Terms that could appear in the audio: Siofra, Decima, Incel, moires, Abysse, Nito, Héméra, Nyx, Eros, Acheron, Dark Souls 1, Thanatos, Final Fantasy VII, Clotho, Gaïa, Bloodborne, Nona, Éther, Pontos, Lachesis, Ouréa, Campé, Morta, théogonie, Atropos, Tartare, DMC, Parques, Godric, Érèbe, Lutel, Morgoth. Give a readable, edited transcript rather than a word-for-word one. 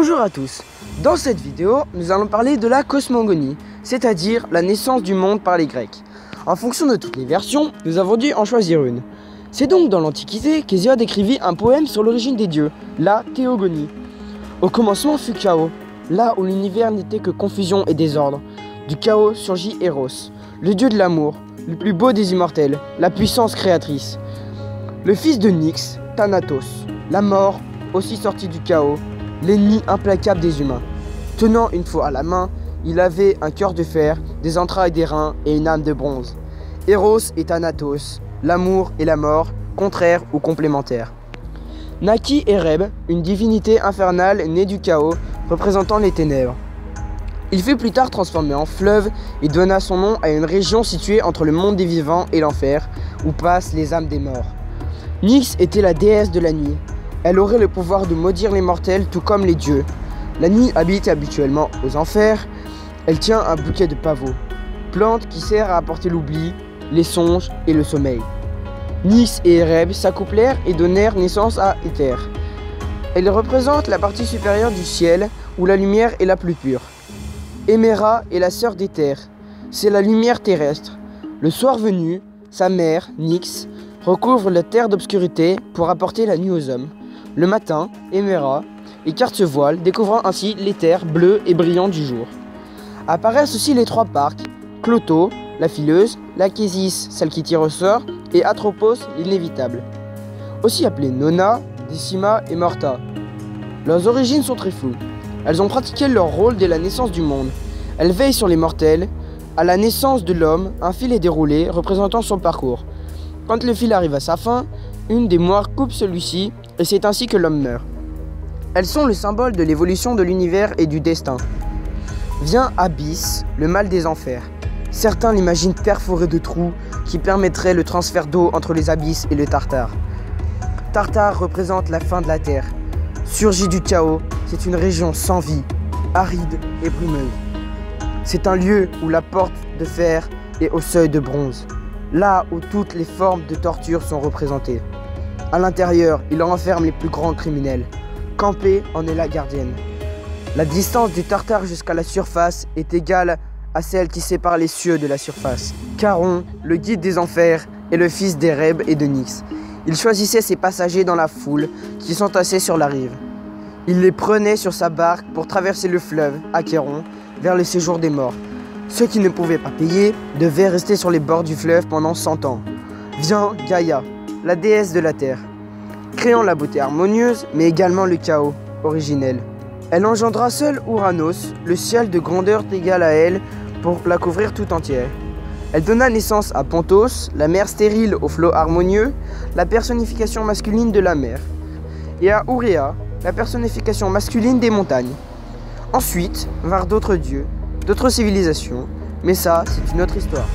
Bonjour à tous. Dans cette vidéo, nous allons parler de la cosmogonie, c'est-à-dire la naissance du monde par les Grecs. En fonction de toutes les versions, nous avons dû en choisir une. C'est donc dans l'Antiquité qu'Hésiode écrivit un poème sur l'origine des dieux, la théogonie. Au commencement fut chaos, là où l'univers n'était que confusion et désordre. Du chaos surgit Eros, le dieu de l'amour, le plus beau des immortels, la puissance créatrice. Le fils de Nyx, Thanatos, la mort, aussi sorti du chaos, l'ennemi implacable des humains. Tenant une faux à la main, il avait un cœur de fer, des entrailles d'airain et une âme de bronze. Eros et Thanatos, l'amour et la mort, contraires ou complémentaires. Naquit Érèbe, une divinité infernale née du chaos, représentant les ténèbres. Il fut plus tard transformé en fleuve et donna son nom à une région située entre le monde des vivants et l'enfer, où passent les âmes des morts. Nyx était la déesse de la nuit. Elle aurait le pouvoir de maudire les mortels tout comme les dieux. La nuit habite habituellement aux enfers. Elle tient un bouquet de pavots, plante qui sert à apporter l'oubli, les songes et le sommeil. Nyx et Érèbe s'accouplèrent et donnèrent naissance à Éther. Elle représente la partie supérieure du ciel où la lumière est la plus pure. Héméra est la sœur d'Éther. C'est la lumière terrestre. Le soir venu, sa mère, Nyx, recouvre la terre d'obscurité pour apporter la nuit aux hommes. Le matin, Héméra écarte ce voile, découvrant ainsi l'éther bleu et brillant du jour. Apparaissent aussi les trois parques, Clotho, la fileuse, Lachesis, celle qui tire au sort, et Atropos, l'inévitable. Aussi appelées Nona, Decima et Morta. Leurs origines sont très floues. Elles ont pratiqué leur rôle dès la naissance du monde. Elles veillent sur les mortels. À la naissance de l'homme, un fil est déroulé, représentant son parcours. Quand le fil arrive à sa fin, une des moires coupe celui-ci, et c'est ainsi que l'homme meurt. Elles sont le symbole de l'évolution de l'univers et du destin. Vient Abysse, le mal des enfers. Certains l'imaginent perforé de trous qui permettraient le transfert d'eau entre les abysses et le Tartare. Tartare représente la fin de la terre. Surgit du chaos, c'est une région sans vie, aride et brumeuse. C'est un lieu où la porte de fer est au seuil de bronze, là où toutes les formes de torture sont représentées. À l'intérieur, il renferme les plus grands criminels. Campé en est la gardienne. La distance du Tartare jusqu'à la surface est égale à celle qui sépare les cieux de la surface. Charon, le guide des enfers, est le fils d'Érèbe et de Nyx. Il choisissait ses passagers dans la foule qui s'entassaient sur la rive. Il les prenait sur sa barque pour traverser le fleuve, Acheron, vers le séjour des morts. Ceux qui ne pouvaient pas payer devaient rester sur les bords du fleuve pendant 100 ans. Vient Gaïa, la déesse de la terre, créant la beauté harmonieuse, mais également le chaos originel. Elle engendra seule Ouranos, le ciel de grandeur égale à elle, pour la couvrir tout entière. Elle donna naissance à Pontos, la mer stérile aux flots harmonieux, la personnification masculine de la mer, et à Ouréa, la personnification masculine des montagnes. Ensuite vinrent d'autres dieux, d'autres civilisations, mais ça, c'est une autre histoire.